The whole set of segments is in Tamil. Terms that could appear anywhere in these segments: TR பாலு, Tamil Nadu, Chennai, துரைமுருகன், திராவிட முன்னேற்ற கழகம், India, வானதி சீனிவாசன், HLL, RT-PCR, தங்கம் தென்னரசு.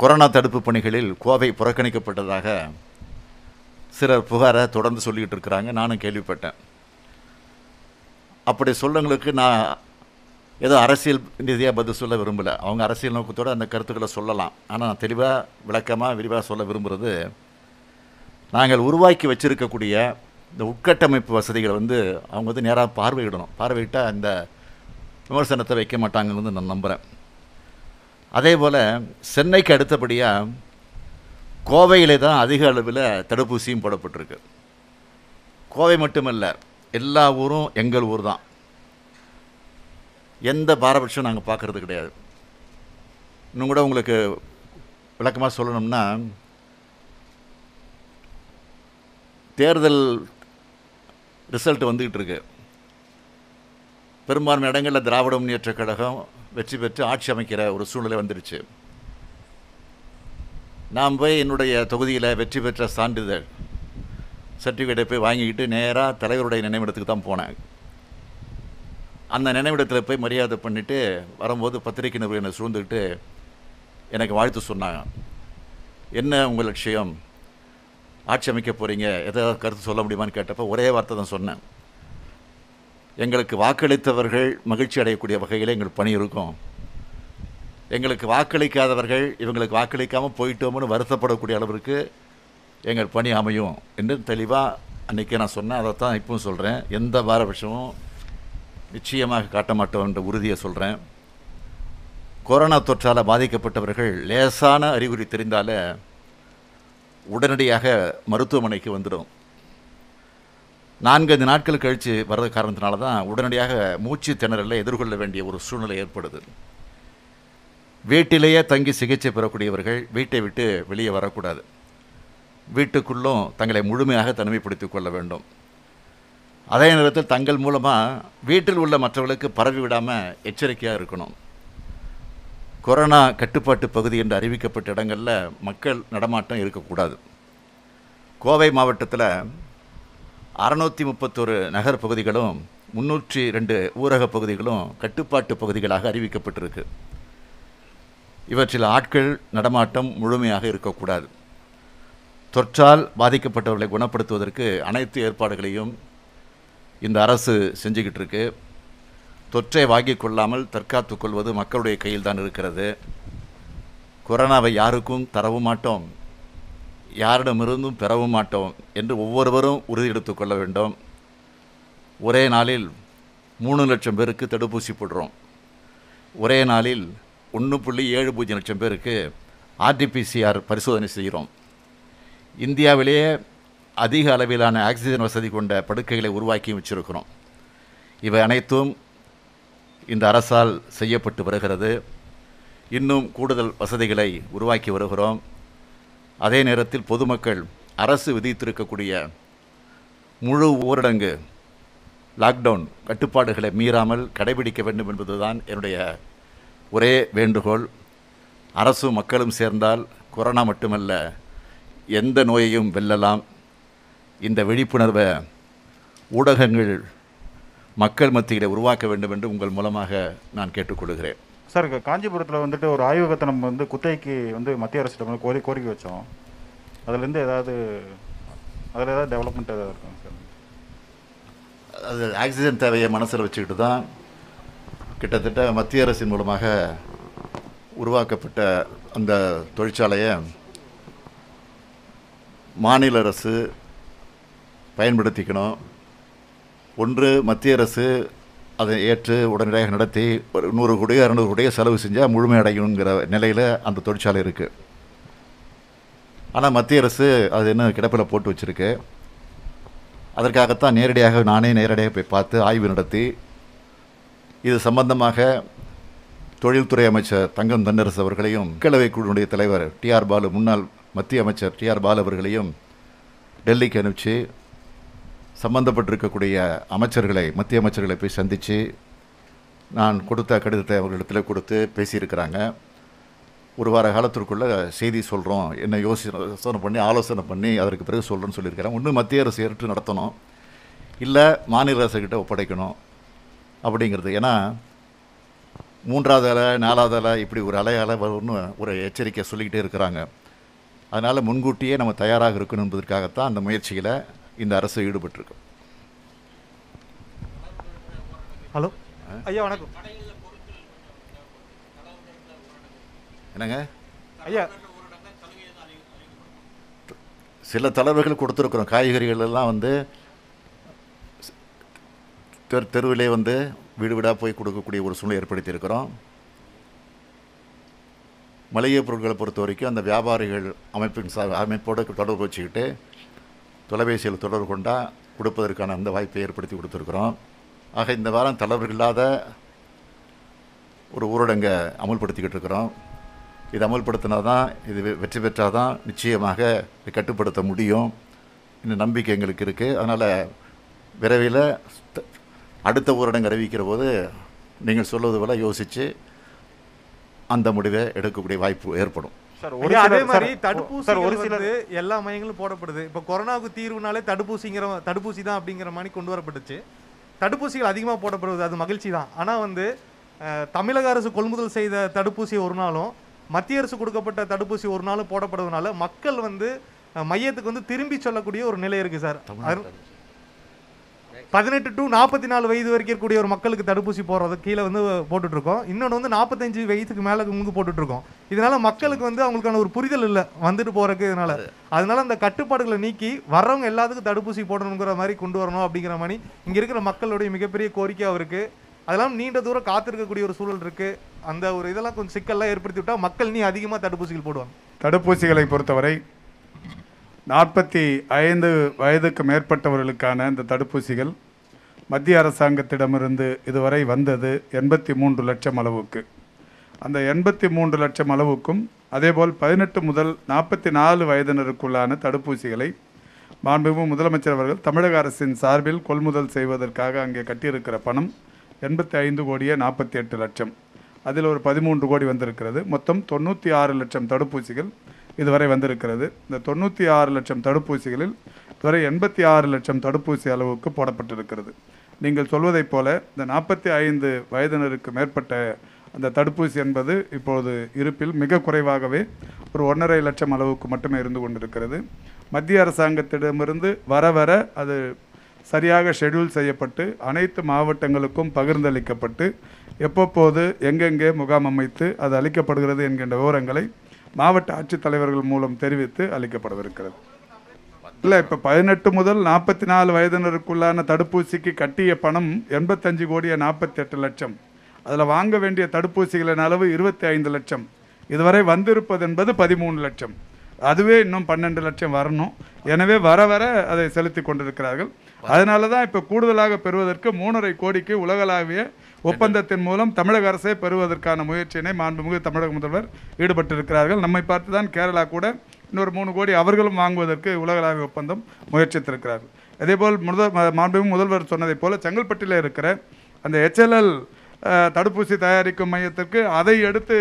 கொரோனா தடுப்பு பணிகளில் கோவை புறக்கணிக்கப்பட்டதாக சிலர் புகாரை தொடர்ந்து சொல்லிக்கிட்டு இருக்கிறாங்க. நானும் கேள்விப்பட்டேன். அப்படி சொல்லங்களுக்கு நான் ஏதோ அரசியல் ரீதியாக பதில் சொல்ல விரும்பலை. அவங்க அரசியல் நோக்கத்தோடு அந்த கருத்துக்களை சொல்லலாம். ஆனால் நான் தெளிவாக விளக்கமாக விரிவாக சொல்ல விரும்புகிறது, நாங்கள் உருவாக்கி வச்சுருக்கக்கூடிய இந்த உட்கட்டமைப்பு வசதிகளை அவங்க நேராக பார்வையிடணும். பார்வையிட்டால் அந்த விமர்சனத்தை வைக்க மாட்டாங்கன்னு நான் நம்புகிறேன். அதே போல் சென்னைக்கு அடுத்தபடியாக கோவையிலே தான் அதிக அளவில் தடுப்பூசியும் போடப்பட்டிருக்கு. கோவை மட்டுமல்ல, எல்லா ஊரும் எங்கள் ஊர் தான். எந்த பாரபட்சம் நாங்கள் பார்க்குறது கிடையாது. இன்னும் கூட உங்களுக்கு விளக்கமாக சொல்லணும்னா, தேர்தல் ரிசல்ட் வந்துக்கிட்டு இருக்கு. பெரும்பான்மை இடங்களில் திராவிட முன்னேற்ற கழகம் வெற்றி பெற்று ஆட்சி அமைக்கிற ஒரு சூழ்நிலை வந்துடுச்சு. நான் போய் என்னுடைய தொகுதியில் வெற்றி பெற்ற சான்றிதழ் சர்டிஃபிகேட்டை போய் வாங்கிக்கிட்டு நேராக தலைவருடைய நினைவிடத்துக்கு தான் போனேன். அந்த நினைவிடத்தில் போய் மரியாதை பண்ணிவிட்டு வரும்போது பத்திரிகை நிபுணர் என்னை சூழ்ந்துக்கிட்டு எனக்கு வாழ்த்து சொன்னாங்க. என்ன உங்கள் லட்சியம், ஆட்சி அமைக்க போகிறீங்க, எதாவது கருத்து சொல்ல முடியுமான்னு கேட்டப்போ ஒரே வார்த்தை தான் சொன்னேன். எங்களுக்கு வாக்களித்தவர்கள் மகிழ்ச்சி அடையக்கூடிய வகையில் எங்கள் பணி இருக்கும். எங்களுக்கு வாக்களிக்காதவர்கள் இவங்களுக்கு வாக்களிக்காமல் போயிட்டோம்னு வருத்தப்படக்கூடிய அளவிற்கு எங்கள் பணி அமையும் என்று தெளிவாக அன்றைக்கே நான் சொன்னேன். அதை தான் இப்பவும் சொல்கிறேன். எந்த பாரபட்சமும் நிச்சயமாக காட்ட மாட்டோம் என்ற உறுதியை சொல்கிறேன். கொரோனா தொற்றால் பாதிக்கப்பட்டவர்கள் லேசான அறிகுறி தெரிந்தாலே உடனடியாக மருத்துவமனைக்கு வந்துடும். 4-5 நாட்கள் கழித்து வர்றது காரணத்தினால தான் உடனடியாக மூச்சு திணறலை எதிர்கொள்ள வேண்டிய ஒரு சூழ்நிலை ஏற்படுது. வீட்டிலேயே தங்கி சிகிச்சை பெறக்கூடியவர்கள் வீட்டை விட்டு வெளியே வரக்கூடாது. வீட்டுக்குள்ளும் தங்களை முழுமையாக தனிமைப்படுத்திக் கொள்ள வேண்டும். அதே நேரத்தில் தங்கள் மூலமாக வீட்டில் உள்ள மற்றவர்களுக்கு பரவி விடாமல் எச்சரிக்கையாக இருக்கணும். கொரோனா கட்டுப்பாட்டு பகுதி என்று அறிவிக்கப்பட்ட இடங்களில் மக்கள் நடமாட்டம் இருக்கக்கூடாது. கோவை மாவட்டத்தில் 631 நகர் பகுதிகளும் 302 ஊரக பகுதிகளும் கட்டுப்பாட்டு பகுதிகளாக அறிவிக்கப்பட்டிருக்கு. இவற்றில் ஆட்கள் நடமாட்டம் முழுமையாக இருக்கக்கூடாது. தொற்றால் பாதிக்கப்பட்டவர்களை குணப்படுத்துவதற்கு அனைத்து ஏற்பாடுகளையும் இந்த அரசு செஞ்சுக்கிட்டு இருக்கு. தொற்றை வாங்கிக் கொள்ளாமல் தற்காத்து கொள்வது மக்களுடைய கையில் தான் இருக்கிறது. கொரோனாவை யாருக்கும் தரவும் மாட்டோம், யாரிடமிருந்தும் பெறவும் மாட்டோம் என்று ஒவ்வொருவரும் உறுதி எடுத்துக்கொள்ள வேண்டும். ஒரே நாளில் 3 லட்சம் பேருக்கு தடுப்பூசி போடுறோம். ஒரே நாளில் 1.70 லட்சம் பேருக்கு RT-PCR பரிசோதனை செய்கிறோம். இந்தியாவிலேயே அதிக அளவிலான ஆக்சிஜன் வசதி கொண்ட படுக்கைகளை உருவாக்கி வச்சுருக்கிறோம். இவை அனைத்தும் இந்த அரசால் செய்யப்பட்டு வருகிறது. இன்னும் கூடுதல் வசதிகளை உருவாக்கி வருகிறோம். அதே நேரத்தில் பொதுமக்கள் அரசு விதித்திருக்கக்கூடிய முழு ஊரடங்கு லாக்டவுன் கட்டுப்பாடுகளை மீறாமல் கடைபிடிக்க வேண்டும் என்பதுதான் என்னுடைய ஒரே வேண்டுகோள். அரசும் மக்களும் சேர்ந்தால் கொரோனா மட்டுமல்ல எந்த நோயையும் வெல்லலாம். இந்த விழிப்புணர்வை ஊடகங்கள் மக்கள் மத்தியிலே உருவாக்க வேண்டும் என்று உங்கள் மூலமாக நான் கேட்டுக்கொள்கிறேன். சார், காஞ்சிபுரத்தில் ஒரு ஆய்வகத்தை நம்ம குத்தகைக்கு மத்திய அரசிடம் கோரிக்கை வச்சோம். அதுலேருந்து அதில் ஏதாவது டெவலப்மெண்ட் ஏதாவது இருக்குங்க சார்? அது ஆக்சிஜன் தேவையை மனசில் வச்சுக்கிட்டு தான் கிட்டத்தட்ட மத்திய அரசின் மூலமாக உருவாக்கப்பட்ட அந்த தொழிற்சாலையை மாநில அரசு பயன்படுத்திக்கணும். ஒன்று, மத்திய அரசு அதை ஏற்று உடனடியாக நடத்தி ஒரு 100 கோடியோ 200 கோடியோ செலவு செஞ்சால் முழுமையடையணுங்கிற நிலையில் அந்த தொழிற்சாலை இருக்குது. ஆனால் மத்திய அரசு அது இன்னும் கிடப்பில் போட்டு வச்சுருக்கு. அதற்காகத்தான் நானே நேரடியாக போய் பார்த்து ஆய்வு நடத்தி இது சம்பந்தமாக தொழில்துறை அமைச்சர் தங்கம் தென்னரசு அவர்களையும் மக்களவை குழுவினுடைய தலைவர் TR பாலு, முன்னாள் மத்திய அமைச்சர் TR பாலு அவர்களையும் டெல்லிக்கு அனுப்பிச்சு சம்பந்தப்பட்டிருக்கக்கூடிய அமைச்சர்களை மத்திய அமைச்சர்களை போய் சந்தித்து நான் கொடுத்த கடிதத்தை அவர்களிடத்தில் கொடுத்து பேசியிருக்கிறாங்க. ஒரு வார காலத்திற்குள்ளே செய்தி சொல்கிறோம், என்ன ஆலோசனை பண்ணி அதற்கு பிறகு சொல்கிறோன்னு சொல்லியிருக்கிறாங்க. ஒன்று மத்திய அரசு ஏற்று நடத்தணும், இல்லை மாநில அரசுக்கிட்ட ஒப்படைக்கணும் அப்படிங்கிறது. ஏன்னா மூன்றாவது அலை நாலாவது அலை இப்படி ஒரு அலையால் வரும்னு ஒரு எச்சரிக்கை சொல்லிக்கிட்டே இருக்கிறாங்க. அதனால் முன்கூட்டியே நம்ம தயாராக இருக்கணும் என்பதற்காகத்தான் அந்த முயற்சியில் இந்த அரசு ஈடுபட்டிருக்கு. ஹலோ ஐயா வணக்கம். என்னங்க ஐயா, சில தளர்வுகள் கொடுத்துருக்குறோம். காய்கறிகள் எல்லாம் வந்து தெருவிலே வந்து வீடு வீடாக போய் கொடுக்கக்கூடிய ஒரு சூழ்நிலை ஏற்படுத்தியிருக்கிறோம். மளிகை பொருட்களை பொறுத்த வரைக்கும் அந்த வியாபாரிகள் அமைப்போடு தொடர்பு வச்சுக்கிட்டு தொலைபேசியில் தொடர்பு கொண்டால் கொடுப்பதற்கான அந்த வாய்ப்பை ஏற்படுத்தி கொடுத்துருக்குறோம். ஆக இந்த வாரம் தளர்வுகள் இல்லாத ஒரு ஊரடங்கை அமல்படுத்திக்கிட்டு இருக்கிறோம். இது அமல்படுத்தினா தான், இது வெற்றி பெற்றால் தான் நிச்சயமாக இதை கட்டுப்படுத்த முடியும் இந்த நம்பிக்கை எங்களுக்கு இருக்குது. அதனால் விரைவில் அடுத்த ஊரடங்கு அறிவிக்கிற போது நீங்கள் சொல்வது போல யோசித்து அந்த முடிவை எடுக்கக்கூடிய வாய்ப்பு ஏற்படும். அதே மாதிரி தடுப்பூசி ஒரு சிலது எல்லா மையங்களும் போடப்படுது. இப்போ கொரோனாவுக்கு தீர்வுனாலே தடுப்பூசி தான் அப்படிங்கிற மாதிரி கொண்டு வரப்பட்டுச்சு. தடுப்பூசிகள் அதிகமாக போடப்படுவது அது மகிழ்ச்சி தான். ஆனால் வந்து தமிழக அரசு கொள்முதல் செய்த தடுப்பூசி ஒரு நாளும் மத்திய அரசு கொடுக்கப்பட்ட தடுப்பூசி ஒரு நாளும் போடப்படுறதுனால மக்கள் வந்து மையத்துக்கு வந்து திரும்பி சொல்லக்கூடிய ஒரு நிலை இருக்குது சார். 18 to 44 வயது வரைக்கும் இருக்கக்கூடிய ஒரு மக்களுக்கு தடுப்பூசி போடுறது கீழே வந்து போட்டுட்ருக்கோம். இன்னொன்று வந்து 45 வயதுக்கு மேலே முங்கு போட்டுட்ருக்கோம். இதனால் மக்களுக்கு வந்து அவங்களுக்கான ஒரு புரிதல் இல்லை வந்துட்டு போகிறக்கு. அதனால் அந்த கட்டுப்பாடுகளை நீக்கி வர்றவங்க எல்லாத்துக்கும் தடுப்பூசி போடணுங்கிற மாதிரி கொண்டு வரணும் அப்படிங்கிற மாதிரி இங்கே இருக்கிற மக்களுடைய மிகப்பெரிய கோரிக்கையாக இருக்குது. அதெல்லாம் நீண்ட தூரம் காத்திருக்கக்கூடிய ஒரு சூழல் இருக்குது. அந்த ஒரு இதெல்லாம் கொஞ்சம் சிக்கல்லாம் ஏற்படுத்தி விட்டால் மக்கள் நீ அதிகமாக தடுப்பூசிகள் போடுவாங்க. தடுப்பூசிகளை பொறுத்தவரை 45 வயதுக்கு மேற்பட்டவர்களுக்கான இந்த தடுப்பூசிகள் மத்திய அரசாங்கத்திடமிருந்து இதுவரை வந்தது 83 லட்சம் அளவுக்கு. அந்த 83 லட்சம் அளவுக்கும் அதேபோல் 18 முதல் 44 வயதினருக்குள்ளான தடுப்பூசிகளை மாண்புமிகு முதலமைச்சர் அவர்கள் தமிழக அரசின் சார்பில் கொள்முதல் செய்வதற்காக அங்கே கட்டியிருக்கிற பணம் 85 கோடியே 48 லட்சம், அதில் ஒரு 13 கோடி வந்திருக்கிறது. மொத்தம் 96 லட்சம் தடுப்பூசிகள் இதுவரை வந்திருக்கிறது. இந்த 96 லட்சம் தடுப்பூசிகளில் இதுவரை 86 லட்சம் தடுப்பூசி அளவுக்கு போடப்பட்டிருக்கிறது. நீங்கள் சொல்வதைப் போல இந்த 45 வயதினருக்கு மேற்பட்ட அந்த தடுப்பூசி என்பது இப்போது இருப்பில் மிக குறைவாகவே ஒரு 1.5 லட்சம் அளவுக்கு மட்டுமே இருந்து கொண்டிருக்கிறது. மத்திய அரசாங்கத்திடமிருந்து வர வர அது சரியாக ஷெடியூல் செய்யப்பட்டு அனைத்து மாவட்டங்களுக்கும் பகிர்ந்தளிக்கப்பட்டு எப்பப்போது எங்கெங்கே முகாம் அமைத்து அது அளிக்கப்படுகிறது என்கின்ற விவரங்களை மாவட்ட ஆட்சித்தலைவர்கள் மூலம் தெரிவித்து அளிக்கப்படவிருக்கிறது. இல்லை, இப்போ 18 முதல் 44 வயதினருக்குள்ளான தடுப்பூசிக்கு கட்டிய பணம் 85 கோடியே 48 லட்சம். அதில் வாங்க வேண்டிய தடுப்பூசிகளின் அளவு 25 லட்சம். இதுவரை வந்திருப்பது என்பது 13 லட்சம். அதுவே இன்னும் 12 லட்சம் வரணும். எனவே வர வர அதை செலுத்தி கொண்டிருக்கிறார்கள். அதனால தான் இப்போ கூடுதலாக பெறுவதற்கு 3.5 கோடிக்கு உலகளாவிய ஒப்பந்தத்தின் மூலம் தமிழக அரசை பெறுவதற்கான முயற்சியினை மாண்புமிகு தமிழக முதல்வர் ஈடுபட்டிருக்கிறார்கள். நம்மை பார்த்து தான் கேரளா கூட இன்னொரு 3 கோடி அவர்களும் வாங்குவதற்கு உலகளாவிய ஒப்பந்தம் முயற்சித்திருக்கிறார்கள். அதேபோல் மாண்புமிகு முதல்வர் சொன்னதை போல செங்கல்பட்டில் இருக்கிற அந்த HLL தடுப்பூசி தயாரிக்கும் மையத்திற்கு அதை எடுத்து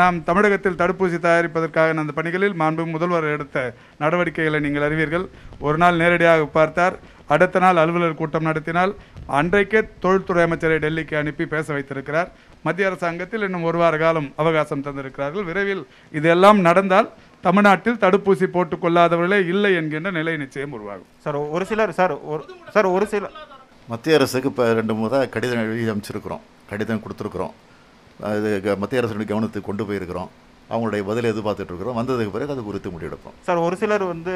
நாம் தமிழகத்தில் தடுப்பூசி தயாரிப்பதற்காக அந்த பணிகளில் மாண்புமிகு முதல்வர் எடுத்த நடவடிக்கைகளை நீங்கள் அறிவீர்கள். ஒரு நாள் நேரடியாக பார்த்தார், அடுத்த நாள் அலுவலர் கூட்டம் நடத்தினால் அன்றைக்கே தொழில்துறை அமைச்சரை டெல்லிக்கு அனுப்பி பேச வைத்திருக்கிறார். மத்திய அரசாங்கத்தில் இன்னும் 1 வார காலம் அவகாசம் தந்திருக்கிறார்கள். விரைவில் இதெல்லாம் நடந்தால் தமிழ்நாட்டில் தடுப்பூசி போட்டுக் கொள்ளாதவர்களே இல்லை என்கின்ற நிலை நிச்சயம் உருவாகும். சார் ஒரு சிலர் மத்திய அரசுக்கு இப்போ 2 முறை கடிதம் எழுதி அமைச்சிருக்கிறோம், கடிதம் கொடுத்துருக்குறோம். அது மத்திய அரசுடைய கவனத்துக்கு கொண்டு போயிருக்கிறோம். அவங்களுடைய பதிலை எதிர்பார்த்துட்ருக்குறோம். வந்ததுக்கு பிறகு அது குறித்து முடிவெடுப்போம். சார் ஒரு சிலர் வந்து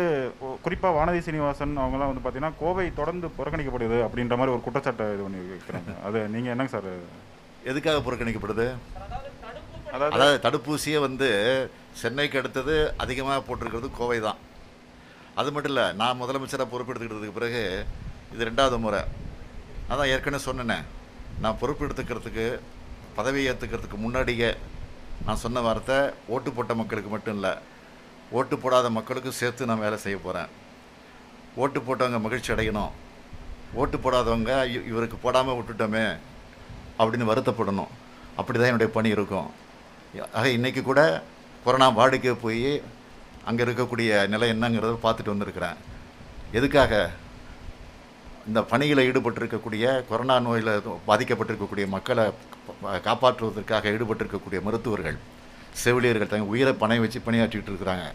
குறிப்பாக வானதி சீனிவாசன் அவங்களாம் வந்து பார்த்தீங்கன்னா கோவை தொடர்ந்து புறக்கணிக்கப்படுது அப்படின்ற மாதிரி ஒரு குற்றச்சாட்டை இது பண்ணி வைக்கிறாங்க. அது நீங்கள் என்னங்க சார், எதுக்காக புறக்கணிக்கப்படுது? அதாவது தடுப்பூசியே வந்து சென்னைக்கு அடுத்தது அதிகமாக போட்டிருக்கிறது கோவை தான். அது மட்டும் இல்லை, நான் முதலமைச்சராக பொறுப்பெடுத்துக்கிட்டதுக்கு பிறகு இது 2வது முறை. அதான் ஏற்கனவே சொன்னேன், நான் பொறுப்பெடுத்துக்கிறதுக்கு பதவி ஏற்றுக்கிறதுக்கு முன்னாடியே நான் சொன்ன வார்த்தை ஓட்டு போட்ட மக்களுக்கு மட்டும் இல்லை, ஓட்டு போடாத மக்களுக்கும் சேர்த்து நான் வேலை செய்ய போகிறேன். ஓட்டு போட்டவங்க மகிழ்ச்சி அடையணும், ஓட்டு போடாதவங்க இவருக்கு போடாமல் விட்டுட்டோமே அப்படின்னு வருத்தப்படணும். அப்படி தான் என்னுடைய பணி இருக்கும். ஆக இன்றைக்கி கூட கொரோனா வார்டுக்கே போய் அங்கே இருக்கக்கூடிய நிலை என்னங்கிறத பார்த்துட்டு வந்திருக்கிறேன். எதுக்காக? இந்த பணியில் ஈடுபட்டிருக்கக்கூடிய கொரோனா நோயில் பாதிக்கப்பட்டிருக்கக்கூடிய மக்களை காப்பாற்றுவதற்காக ஈடுபட்டிருக்கக்கூடிய மருத்துவர்கள் செவிலியர்கள் தங்கள் உயிரை பணைய வச்சு பணியாற்றிக்கிட்டு இருக்கிறாங்க.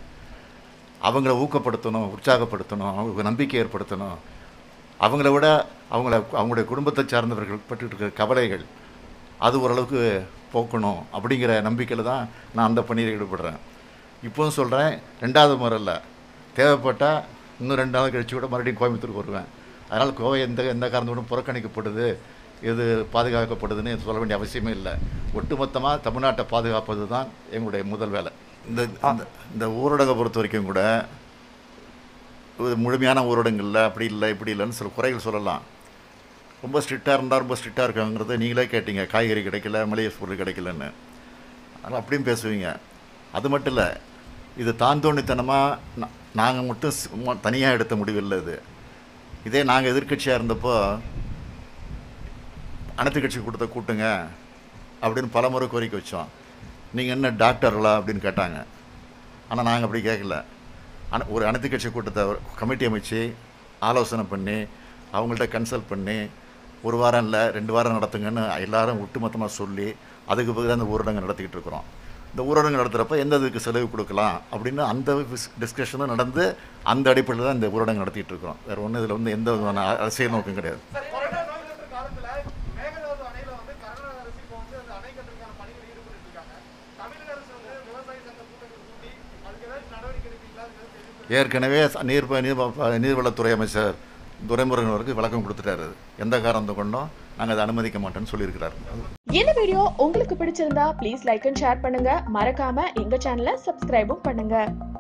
அவங்கள ஊக்கப்படுத்தணும், உற்சாகப்படுத்தணும், அவங்களுக்கு நம்பிக்கை ஏற்படுத்தணும். அவங்கள விட அவங்களுடைய குடும்பத்தை சார்ந்தவர்கள் பட்டு இருக்கிற கவலைகள் அது ஓரளவுக்கு போக்கணும் அப்படிங்கிற நம்பிக்கையில் தான் நான் அந்த பணியில் ஈடுபடுறேன். இப்போவும் சொல்கிறேன், ரெண்டாவது முறையில் தேவைப்பட்டால் இன்னும் 2 நாள் கழிச்சு கூட மறுபடியும் கோயம்புத்தூருக்கு வருவேன். அதனால் கோவை எந்த காரணத்தோடும் புறக்கணிக்கப்படுது, இது பாதுகாக்கப்படுதுன்னு சொல்ல வேண்டிய அவசியமே இல்லை. ஒட்டுமொத்தமாக தமிழ்நாட்டை பாதுகாப்பது தான் எங்களுடைய முதல் வேலை. இந்த ஊரடங்கை பொறுத்த வரைக்கும் கூட முழுமையான ஊரடங்கில் அப்படி இல்லை இப்படி இல்லைன்னு சில குறைகள் சொல்லலாம். ரொம்ப ஸ்ட்ரிக்டாக இருந்தால் ரொம்ப ஸ்ட்ரிக்டாக இருக்காங்கிறது நீங்களே கேட்டீங்க. காய்கறி கிடைக்கல, மளிகை பொருள் கிடைக்கலன்னு அதனால் அப்படியும் பேசுவீங்க. அது மட்டும் இல்லை, இது தாந்தோணித்தனமாக நாங்கள் மட்டும் தனியாக எடுத்த முடிவில்லை. இது இதே நாங்கள் எதிர்கட்சியாக இருந்தப்போ அனைத்து கட்சி கூட்டத்தை கூட்டுங்க அப்படின்னு பல முறை கோரிக்கை வச்சோம். நீங்கள் என்ன டாக்டர்களா அப்படின்னு கேட்டாங்க. ஆனால் நாங்கள் அப்படி கேட்கல. ஒரு அனைத்து கட்சி கூட்டத்தை கமிட்டி அமைச்சு ஆலோசனை பண்ணி அவங்கள்ட்ட கன்சல்ட் பண்ணி 1 வாரம் இல்லை 2 வாரம் நடத்துங்கன்னு எல்லோரும் ஒட்டுமொத்தமாக சொல்லி அதுக்கு பிறகு அந்த ஊரடங்கு நடத்திக்கிட்டு இருக்கிறோம். இந்த ஊரடங்கு நடத்துகிறப்ப எந்த இதுக்கு செலவு கொடுக்கலாம் அப்படின்னு அந்த டிஸ்கஷனும் நடந்து அந்த அடிப்படையில் தான் இந்த ஊரடங்கு நடத்திக்கிட்டு இருக்கிறோம். வேறு ஒன்றும் இதில் வந்து எந்த விதமான அரசியல் நோக்கம் கிடையாது. ஏற்கனவே நீர்வளத்துறை அமைச்சர் துரைமுருகன் அவருக்கு விளக்கம் கொடுத்துட்டாரு. எந்த காரணத்தை கொண்டும் நாங்கள் அதை அனுமதிக்க மாட்டோம்னு சொல்லியிருக்கிறாரு. இந்த வீடியோ உங்களுக்கு பிடிச்சிருந்தா ப்ளீஸ் லைக் அண்ட் ஷேர் பண்ணுங்க. மறக்காம எங்க சேனலை சப்ஸ்கிரைபும் பண்ணுங்க.